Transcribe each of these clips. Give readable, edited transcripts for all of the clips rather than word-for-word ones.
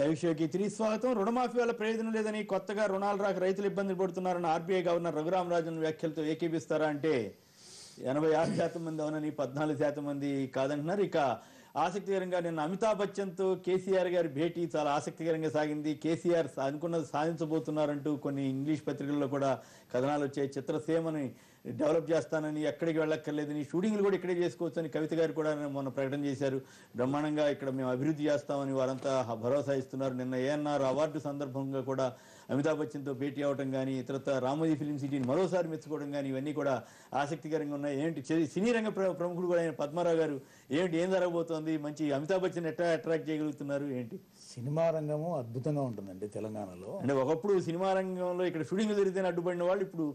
Live షోకి తిరిగి స్వాగతం. రుణమాఫీ వల్ల ప్రయోజనం లేదని, కొత్తగా రుణాలు రాక రైతులు ఇబ్బందులు పడుతున్నారని ఆర్బీఐ గవర్నర్ రఘురాం రాజన్ వ్యాఖ్యలతో ఏకీపిస్తారా అంటే 86% మంది అవునని, 14% మంది కాదంటున్నారు. ఇక ఆసక్తికరంగా నిన్న అమితాబ్ బచ్చన్తో కేసీఆర్ గారి భేటీ చాలా ఆసక్తికరంగా సాగింది. కేసీఆర్ అనుకున్నది సాధించబోతున్నారంటూ కొన్ని ఇంగ్లీష్ పత్రికల్లో కూడా కథనాలు వచ్చాయి. చిత్రసీమని డెవలప్ చేస్తానని, ఎక్కడికి వెళ్ళక్కర్లేదని, షూటింగ్లు కూడా ఇక్కడే చేసుకోవచ్చని కవిత గారు కూడా మొన్న ప్రకటన చేశారు. బ్రహ్మాండంగా ఇక్కడ మేము అభివృద్ధి చేస్తామని వారంతా భరోసా ఇస్తున్నారు. నిన్న ఏఎన్ఆర్ అవార్డు సందర్భంగా కూడా అమితాబ్ బచ్చన్తో భేటీ అవ్వడం కానీ, ఇతరత రామోజీ ఫిలిం సిటీని మరోసారి మెచ్చుకోవడం కానీ ఇవన్నీ కూడా ఆసక్తికరంగా ఉన్నాయి. ఏంటి సినీ రంగ ప్రముఖుడు కూడా ఆయన పద్మారావు గారు ఏంటి ఏం జరగబోతోంది, మంచి అమితాబ్ బచ్చన్ ఎట్లా అట్రాక్ట్ చేయగలుగుతున్నారు ఏంటి? సినిమా రంగము అద్భుతంగా ఉంటుందండి తెలంగాణలో. అంటే ఒకప్పుడు సినిమా రంగంలో ఇక్కడ షూటింగ్ జరిగితే అడ్డుపడిన వాళ్ళు ఇప్పుడు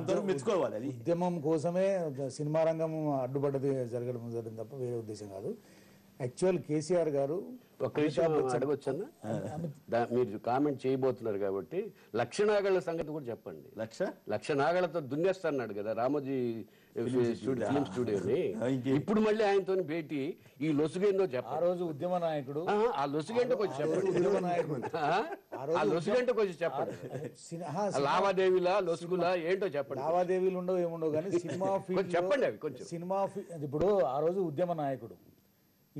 అందరూ మెచ్చుకోవాలి. అది ఉద్యమం కోసమే సినిమా రంగం అడ్డుపడ్డది, జరగడం జరిగింది తప్ప వేరే ఉద్దేశం కాదు. యాక్చువల్ కేసీఆర్ గారు మీరు కామెంట్ చేయబోతున్నారు కాబట్టి లక్ష నాగాళ్ల సంగతి కూడా చెప్పండి. లక్ష నాగాళ్లతో దున్నేస్తాడు కదా రామోజీ ఫిలిం స్టూడియోని. ఇప్పుడు మళ్ళీ ఆయనతో భేటీ ఈ లొసుగేందో చెప్పండి. ఆ రోజు ఉద్యమ నాయకుడు ఆ లొసుగేంటో కొంచెం చెప్పండి. లావాదేవీలా లొసుగులా ఏంటో చెప్పండి. లావాదేవీలు ఉండవు ఏముండవు కానీ సినిమా చెప్పండి అవి కొంచెం. సినిమా ఇప్పుడు ఆ రోజు ఉద్యమ నాయకుడు,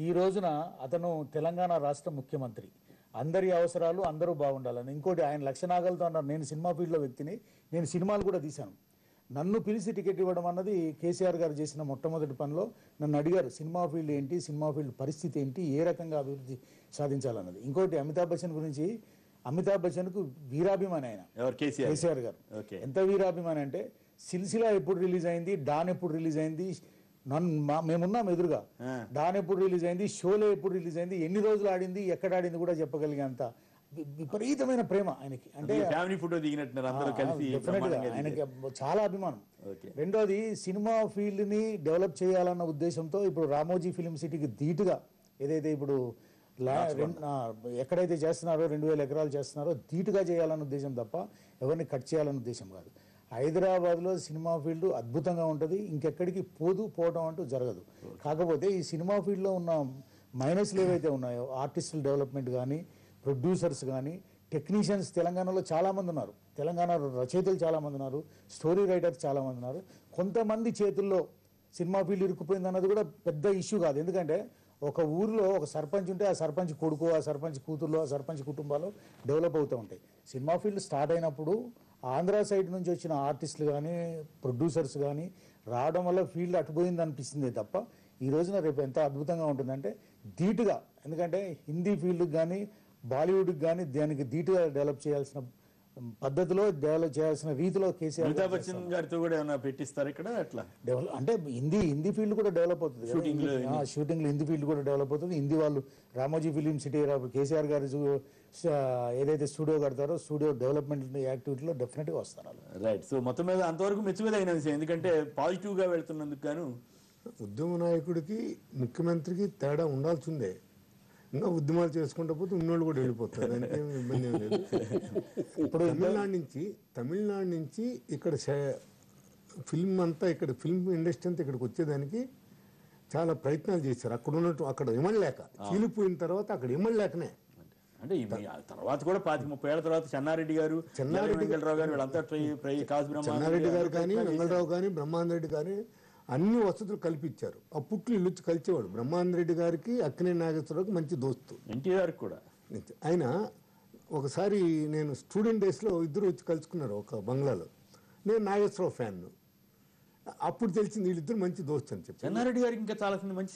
ఈ రోజున అతను తెలంగాణ రాష్ట్ర ముఖ్యమంత్రి, అందరి అవసరాలు అందరూ బాగుండాలని. ఇంకోటి ఆయన లక్ష నాగాలతో అన్నారు, నేను సినిమా ఫీల్డ్లో వ్యక్తిని, నేను సినిమాలు కూడా తీశాను, నన్ను పిలిచి టికెట్ ఇవ్వడం అన్నది కేసీఆర్ గారు చేసిన మొట్టమొదటి పనిలో. నన్ను అడిగారు సినిమా ఫీల్డ్ ఏంటి, సినిమా ఫీల్డ్ పరిస్థితి ఏంటి, ఏ రకంగా అభివృద్ధి సాధించాలన్నది. ఇంకోటి అమితాబ్ బచ్చన్ గురించి, అమితాబ్ బచ్చన్కు వీరాభిమాని ఆయన కేసీఆర్ గారు. ఎంత వీరాభిమాని అంటే సిల్సిలా ఎప్పుడు రిలీజ్ అయింది, డాన్ ఎప్పుడు రిలీజ్ అయింది, మేమున్నాం ఎదురుగా, దాని ఎప్పుడు రిలీజ్ అయింది, షోలో ఎప్పుడు రిలీజ్ అయింది, ఎన్ని రోజులు ఆడింది, ఎక్కడ ఆడింది కూడా చెప్పగలిగేంత విపరీతమైన ప్రేమ ఆయనకి. అంటే ఆయనకి చాలా అభిమానం. రెండోది సినిమా ఫీల్డ్ ని డెవలప్ చేయాలన్న ఉద్దేశంతో ఇప్పుడు రామోజీ ఫిలిం సిటీకి ధీటుగా ఏదైతే ఇప్పుడు ఎక్కడైతే చేస్తున్నారో 2000 ఎకరాలు చేస్తున్నారో ధీటుగా చేయాలన్న ఉద్దేశం తప్ప ఎవరిని కట్ చేయాలన్న ఉద్దేశం కాదు. హైదరాబాద్లో సినిమా ఫీల్డ్ అద్భుతంగా ఉంటుంది, ఇంకెక్కడికి పోవడం అంటూ జరగదు. కాకపోతే ఈ సినిమా ఫీల్డ్లో ఉన్న మైనస్లు ఏవైతే ఉన్నాయో ఆర్టిస్టుల డెవలప్మెంట్ కానీ, ప్రొడ్యూసర్స్ కానీ, టెక్నీషియన్స్ తెలంగాణలో చాలామంది ఉన్నారు, తెలంగాణ రచయితలు చాలామంది ఉన్నారు, స్టోరీ రైటర్స్ చాలామంది ఉన్నారు. కొంతమంది చేతుల్లో సినిమా ఫీల్డ్ ఇరుక్కుపోయింది అన్నది కూడా పెద్ద ఇష్యూ కాదు. ఎందుకంటే ఒక ఊరిలో ఒక సర్పంచ్ ఉంటే ఆ సర్పంచ్ కొడుకు, ఆ సర్పంచ్ కూతుర్లో, ఆ సర్పంచ్ కుటుంబాలు డెవలప్ అవుతూ ఉంటాయి. సినిమా ఫీల్డ్ స్టార్ట్ అయినప్పుడు ఆంధ్ర సైడ్ నుంచి వచ్చిన ఆర్టిస్టులు కానీ, ప్రొడ్యూసర్స్ కానీ రావడం వల్ల ఫీల్డ్ అటుపోయింది అనిపిస్తుంది తప్ప ఈ రోజున రేపు ఎంత అద్భుతంగా ఉంటుందంటే ధీటుగా. ఎందుకంటే హిందీ ఫీల్డ్కి కానీ, బాలీవుడ్కి కానీ దానికి ధీటుగా డెవలప్ చేయాల్సిన పద్ధతిలో, డెవలప్ చేయాల్సిన రీతిలో కేసీఆర్ గారితో కూడా ఏమైనా పెట్టిస్తారు ఇక్కడ అట్లా డెవలప్. అంటే హిందీ ఫీల్డ్ కూడా డెవలప్ అవుతుంది, షూటింగ్లో హిందీ ఫీల్డ్ కూడా డెవలప్ అవుతుంది. హిందీ వాళ్ళు రామోజీ ఫిలిం సిటీ కేసీఆర్ గారు ఏదైతే స్టూడియో కడతారో స్టూడియో డెవలప్మెంట్ యాక్టివిటీలో డెఫినెట్గా వస్తారు. రైట్. సో మొత్తం మీద అంతవరకు మెచ్చుకోదగిన విషయం, ఎందుకంటే పాజిటివ్గా వెళ్తున్నందుకు గాను. ఉద్యమ నాయకుడికి ముఖ్యమంత్రికి తేడా ఉండాల్సిందే. ఇంకా ఉద్యమాలు చేసుకుంటా పోతే ఉన్నోళ్ళు కూడా వెళ్ళిపోతారు, దానికేమి ఇబ్బంది ఏమి లేదు. ఇప్పుడు తమిళనాడు నుంచి ఇక్కడ ఫిల్మ్ అంతా, ఇక్కడ ఫిల్మ్ ఇండస్ట్రీ అంతా ఇక్కడికి వచ్చేదానికి చాలా ప్రయత్నాలు చేశారు. అక్కడ ఉన్నట్టు అక్కడ ఇమ్మలేక చీలిపోయిన తర్వాత అక్కడ ఇమ్మలేకనే అంటే తర్వాత కూడా 30-30 ఏళ్ల తర్వాత చెన్నారెడ్డి గారు, వెంగళరావు కానీ, బ్రహ్మాందరెడ్డి కానీ అన్ని వసతులు కల్పించారు. అప్పుట్లో ఇల్లు కలిసేవాడు బ్రహ్మాందరెడ్డి గారికి, అక్కినే నాగేశ్వరరావుకి మంచి దోస్తు, ఎన్టీఆర్ కూడా. ఆయన ఒకసారి నేను స్టూడెంట్ డేస్లో ఇద్దరు వచ్చి కలుసుకున్నారు ఒక బంగ్లాలో. నేను నాగేశ్వరరావు ఫ్యాన్ను, అప్పుడు తెలిసింది వీళ్ళిద్దరు మంచి దోస్తు అని చెప్పి. చెన్నారెడ్డి గారికి ఇంకా చాలా మంచి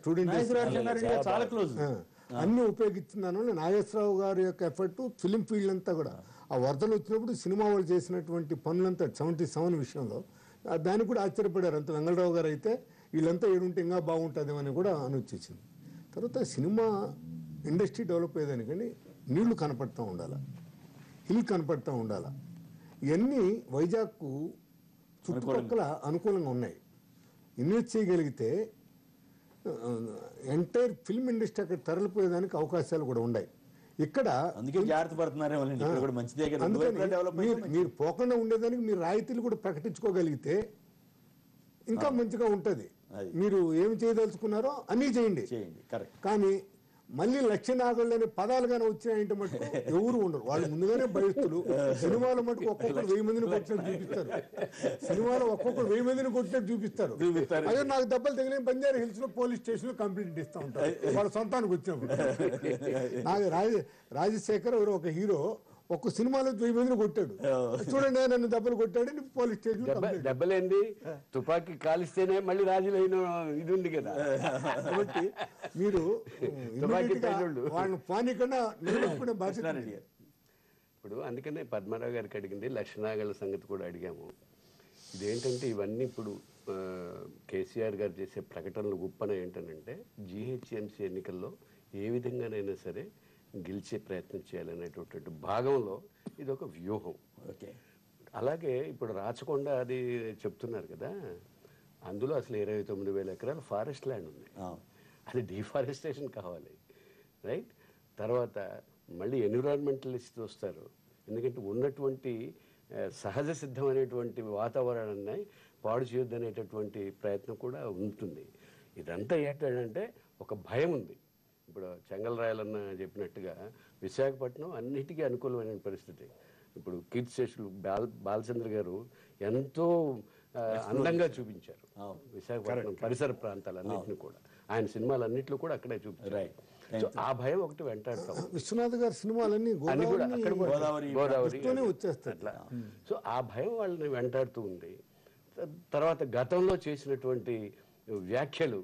స్టూడెంట్ అన్ని ఉపయోగించిందని నాగేశ్వరరావు గారి యొక్క ఎఫర్ట్ ఫిలిం ఫీల్డ్ అంతా కూడా ఆ వరదలు వచ్చినప్పుడు సినిమా వాళ్ళు చేసినటువంటి పనులంతా 77 విషయంలో దాన్ని కూడా ఆశ్చర్యపడారు. అంత వెంగళరావు గారు అయితే వీళ్ళంతా ఏడుంటే ఇంకా బాగుంటుందేమని కూడా అనుచ్చింది. తర్వాత సినిమా ఇండస్ట్రీ డెవలప్ అయ్యేదానికండి నీళ్లు కనపడుతూ ఉండాలి, హిల్ కనపడుతూ ఉండాలి, ఇవన్నీ వైజాగ్కు చుట్టుపక్కల అనుకూలంగా ఉన్నాయి. ఇన్వెస్ట్ చేయగలిగితే ఎంటైర్ ఫిల్మ్ ఇండస్ట్రీ అక్కడ తరలిపోయేదానికి అవకాశాలు కూడా ఉన్నాయి. ఇక్కడ మీరు పోకుండా ఉండేదానికి మీరు రాయితీలు కూడా ప్రకటించుకోగలిగితే ఇంకా మంచిగా ఉంటుంది. మీరు ఏమి చేయదలుచుకున్నారో అన్నీ చేయండి చేయండి కరెక్ట్. కానీ మళ్ళీ లక్షణాగళ్ళనే పదాలుగానే వచ్చినాయంటే మటుకు ఎవరు ఉండరు, వాళ్ళు ముందుగానే భయస్తులు. సినిమాలు మటుకు ఒక్కొక్కరు 1000 మందిని కొట్టినట్టు చూపిస్తారు, సినిమాలో ఒక్కొక్కరు 1000 మందిని కొట్టినట్టు చూపిస్తారు. అదే నాకు దెబ్బలు తగిలిన బంజారా హిల్స్ లో పోలీస్ స్టేషన్ లో కంప్లైంట్ ఇస్తూ ఉంటారు వాళ్ళ సొంతానికి వచ్చినప్పుడు. నాకు రాజశేఖర్ ఎవరు ఒక హీరో ఒక్క సినిమాలో 1000 మందిని కొట్టాడు, చూడండి నన్ను దెబ్బలు కొట్టాడు పోలీస్ స్టేషన్. దెబ్బలేండి, తుపాకీ కాలిస్తేనే మళ్ళీ రాజులైన ఇది ఉంది కదా. కాబట్టి మీరు వాళ్ళని పానీ కన్నా నేర్చుకునే భాష. ఇప్పుడు అందుకనే పద్మారావు గారికి అడిగింది, లక్షణాగల సంగతి కూడా అడిగాము. ఇదేంటంటే ఇవన్నీ ఇప్పుడు కేసీఆర్ గారు చేసే ప్రకటనలు గొప్పన ఏంటనంటే జిహెచ్ఎంసీ ఎన్నికల్లో ఏ విధంగానైనా సరే గెలిచే ప్రయత్నం చేయాలనేటటువంటి భాగంలో ఇది ఒక వ్యూహం. ఓకే, అలాగే ఇప్పుడు రాచకొండ అది చెప్తున్నారు కదా, అందులో అసలు 29,000 ఎకరాలు ఫారెస్ట్ ల్యాండ్ ఉంది, అది డిఫారెస్టేషన్ కావాలి రైట్. తర్వాత మళ్ళీ ఎన్విరాన్మెంటలిస్ట్ వస్తారు, ఎందుకంటే ఉన్నటువంటి సహజ సిద్ధమైనటువంటి వాతావరణాన్ని పాడు చేయొద్దనేటటువంటి ప్రయత్నం కూడా ఉంటుంది. ఇదంతా ఏంటంటే ఒక భయం ఉంది. ఇప్పుడు చెంగల్రాయలన్న చెప్పినట్టుగా విశాఖపట్నం అన్నిటికీ అనుకూలమైన పరిస్థితి. ఇప్పుడు కిడ్స్ శేషులు బాలచంద్ర గారు ఎంతో అందంగా చూపించారు విశాఖపట్నం పరిసర ప్రాంతాలన్నింటినీ కూడా, ఆయన సినిమాలన్నింటిలో కూడా అక్కడే చూపించారు. ఆ భయం ఒకటి వెంటాడతాం. విశ్వనాథ్ గారి సినిమాలన్నీ గోదావరి అట్లా, సో ఆ భయం వాళ్ళని వెంటాడుతూ ఉంది. తర్వాత గతంలో చేసినటువంటి వ్యాఖ్యలు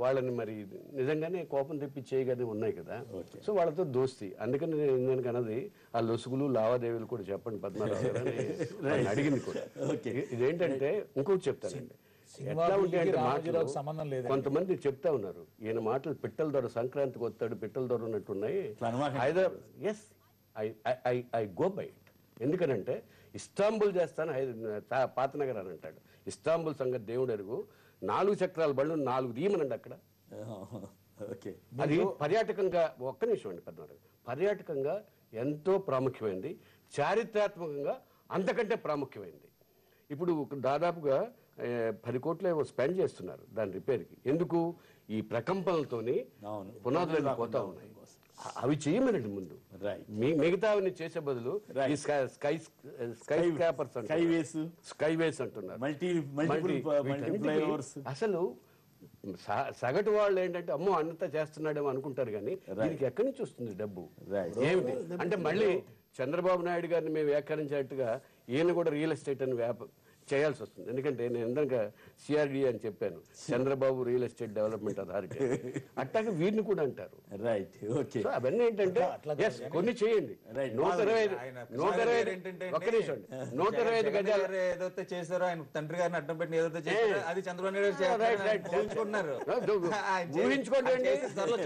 వాళ్ళని మరి నిజంగానే కోపం తెప్పించేయగానే ఉన్నాయి కదా, సో వాళ్ళతో దోస్తి. అందుకని నేను ఏందానికి అన్నది ఆ లొసుగులు లావాదేవీలు కూడా చెప్పండి పద్మారావు గారు అని అడిగింది కూడా. ఇదేంటంటే ఇంకోటి చెప్తానండి, కొంతమంది చెప్తా ఉన్నారు ఈయన మాటలు పిట్టల దొర సంక్రాంతికి వస్తాడు పిట్టల దొర ఉన్నట్టున్నాయి. I go by it. ఎందుకనంటే ఇస్తాంబుల్ చేస్తాను పాతనగర్ అని అంటాడు, ఇస్తాంబుల్ సంగతి దేవుడు ఎరుగు, 4 చక్రాల బళ్ళు 4 దీమనండి అక్కడ. అది పర్యాటకంగా ఒక్క నిమిషం అండి పద్మారావు, పర్యాటకంగా ఎంతో ప్రాముఖ్యమైంది, చారిత్రాత్మకంగా అంతకంటే ప్రాముఖ్యమైంది. ఇప్పుడు దాదాపుగా 10 కోట్లు ఏమో స్పెండ్ చేస్తున్నారు దాని రిపేర్కి, ఎందుకు ఈ ప్రకంపనలతో పునాదులు పోతా ఉన్నాయి. అవి చేయమనండి ముందు, మిగతా చేసే బదులు స్కైవేస్ అంటున్నారు. అసలు సగటు వాళ్ళు ఏంటంటే అమ్మో అంతా చేస్తున్నాడేమో అనుకుంటారు, కానీ దీనికి ఎక్కడి నుంచి వస్తుంది డబ్బు ఏమిటి అంటే, మళ్ళీ చంద్రబాబు నాయుడు గారిని మేము వ్యాఖ్యానించినట్టుగా ఈయన కూడా రియల్ ఎస్టేట్ అని చేయాల్సి వస్తుంది. ఎందుకంటే నేను ఇందాక సిఆర్డి అని చెప్పాను, Chandrababu real estate development authority, అట్లాగే వీరిని కూడా అంటారు రైట్. ఓకే, అవన్నీ ఏంటంటే కొన్ని చేయండి. 125 గజాలు ఏదైతే చేశారో ఆయన తండ్రి గారిని అడ్డం పెట్టి ఏదైతే చేశారో అది చంద్రబాబు నాయుడు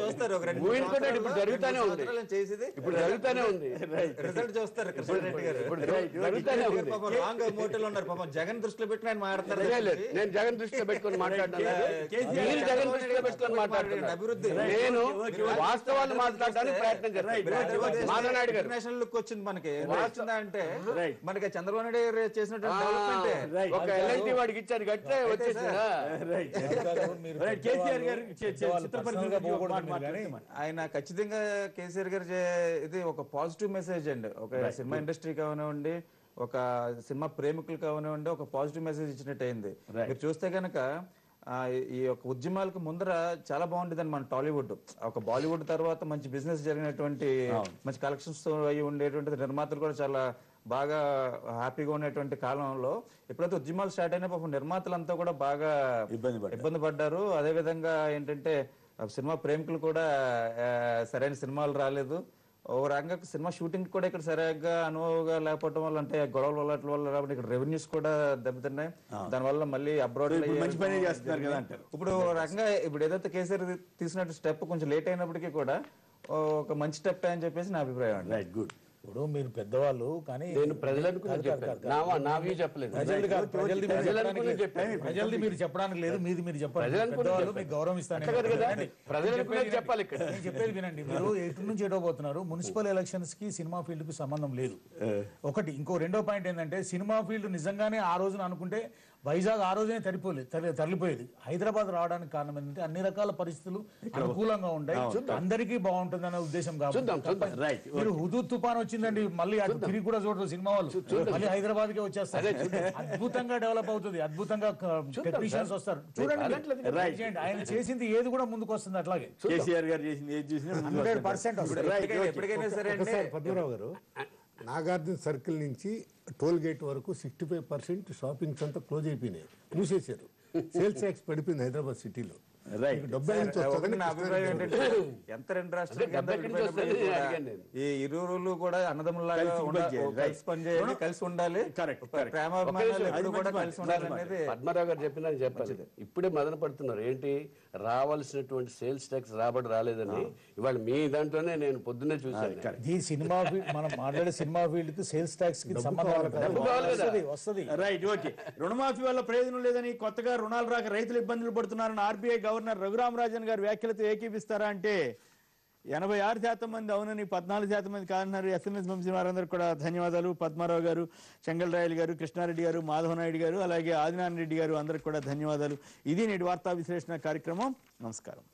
చూస్తారు, ఇప్పుడు జరుగుతానే ఉంది, ఇప్పుడు జరుగుతానే ఉంది, రిజల్ట్ చూస్తారు కృష్ణారెడ్డి గారు. మోటలు ఉన్నారు పాపం జగన్ దృష్టిలో పెట్టుకుని మాట్లాడతారు. నేను జగన్ దృష్టిలో పెట్టుకుని మాట్లాడుతున్నాను, అభివృద్ధి నేను వాస్తవాలు మాట్లాడడానికి ప్రయత్నం చేస్తాను. మనకి అంటే మనకి చంద్రబాబు నాయుడు గారు చేసినటువంటి వాడికి ఇచ్చారు గట్టే వచ్చేసిందా ఆయన ఖచ్చితంగా. కేసీఆర్ గారు ఇది ఒక పాజిటివ్ మెసేజ్ అండి, ఒక సినిమా ఇండస్ట్రీ కానివ్వండి, ఒక సినిమా ప్రేమికులు కానివ్వండి, ఒక పాజిటివ్ మెసేజ్ ఇచ్చినట్టు అయింది. మీరు చూస్తే కనుక ఈ యొక్క ఉద్యమాలకు ముందర చాలా బాగుంటుందండి మన టాలీవుడ్. ఒక బాలీవుడ్ తర్వాత మంచి బిజినెస్ జరిగినటువంటి మంచి కలెక్షన్స్ అయి ఉండేటువంటి నిర్మాతలు కూడా చాలా బాగా హ్యాపీగా ఉండేటువంటి కాలంలో ఎప్పుడైతే ఉద్యమాలు స్టార్ట్ అయినా పాపం నిర్మాతలంతా కూడా బాగా ఇబ్బంది పడ్డారు. అదేవిధంగా ఏంటంటే సినిమా ప్రేమికులు కూడా సరైన సినిమాలు రాలేదు. ఓ రకంగా సినిమా షూటింగ్ కూడా ఇక్కడ సరిగ్గా అనువుగా లేకపోవడం వల్ల, అంటే గొడవల వల్ల అట్ల వల్ల, కాబట్టి ఇక్కడ రెవెన్యూస్ కూడా దెబ్బతిన్నాయి. దానివల్ల మళ్ళీ అబ్రాడ్ ఇప్పుడు రకంగా ఇప్పుడు ఏదైతే కేసీఆర్ తీసినట్టు స్టెప్ కొంచెం లేట్ అయినప్పటికీ కూడా ఒక మంచి స్టెప్ అని చెప్పేసి నా అభిప్రాయం అండి. Right, good. ఇప్పుడు మీరు పెద్దవాళ్ళు, కానీ నేను ప్రజలకు ప్రజలది మీరు చెప్పడానికి లేదు, మీది మీరు చెప్పాలి. పెద్దవాళ్ళు మీకు గౌరవం ఇస్తాను, చెప్పేది వినండి. మీరు ఎటు నుంచి ఎడవబోతున్నారు, మున్సిపల్ ఎలక్షన్స్ కి సినిమా ఫీల్డ్ కు సంబంధం లేదు ఒకటి. ఇంకో రెండో పాయింట్ ఏంటంటే సినిమా ఫీల్డ్ నిజంగానే ఆ రోజున అనుకుంటే వైజాగ్ ఆ రోజునే తరలిపోయేది. హైదరాబాద్ రావడానికి కారణం ఏంటంటే అన్ని రకాల పరిస్థితులు అనుకూలంగా ఉంటాయి, అందరికీ బాగుంటుందనే ఉద్దేశం కాబట్టి. మీరు హుదూద్ తుఫాన్ వచ్చిందండి, మళ్ళీ అటు తిరిగి కూడా చూడరు సినిమా వాళ్ళు, మళ్ళీ హైదరాబాద్ కే వచ్చేస్తారు. అద్భుతంగా డెవలప్ అవుతుంది, అద్భుతంగా టెక్నీషియన్స్ వస్తారు. చూడండి ఆయన చేసింది ఏది కూడా ముందుకు వస్తుంది. అట్లాగే కేసీఆర్ గారు చేసింది ఏది చూసినా 100% వస్తుంది. ఎప్పటికైనా సరే అంటే పద్మరావు గారు నాగార్జున సర్కిల్ నుంచి టోల్ గేట్ వరకు 65% షాపింగ్స్ అంతా క్లోజ్ అయిపోయినాయి, మూసేశారు. సేల్స్ ట్యాక్స్ పడిపోయింది హైదరాబాద్ సిటీలో. ఎంత రెండు రాష్ట్రాలు ఈ ఇరువురు కూడా అన్నదమ్ములాగా కలిసి పనిచేయాలి, కలిసి ఉండాలి. పద్మారావు గారు చెప్పిన చెప్పలేదు, ఇప్పుడే మదన పడుతున్నారు ఏంటి రావాల్సినటువంటి సేల్స్ ట్యాక్స్ రాబడి రాలేదని. ఇవాళ మీ దాంట్లోనే నేను పొద్దున్నే చూసాను. ఈ సినిమా మనం మాట్లాడే సినిమా ఫీల్డ్ కి సేల్స్ ట్యాక్స్ కి వస్తుంది. Right, okay. రుణమాఫీ వల్ల ప్రయోజనం లేదని, కొత్తగా రుణాలు రాక రైతులు ఇబ్బందులు పడుతున్నారని ఆర్బీఐ గవర్నర్ రఘురామ్ రాజన్ గారు వ్యాఖ్యలతో ఏకీపిస్తారా అంటే 86% మంది అవునని, 14% మంది కాదన్నారు. ఎస్ఎంఎస్ పంపిన వారందరూ కూడా ధన్యవాదాలు. పద్మారావు గారు, చెంగల్రాయలు గారు, కృష్ణారెడ్డి గారు, మాధవనాయుడు గారు, అలాగే ఆదినారాయణ రెడ్డి గారు, అందరికి కూడా ధన్యవాదాలు. ఇది నేటి వార్తా విశ్లేషణ కార్యక్రమం. నమస్కారం.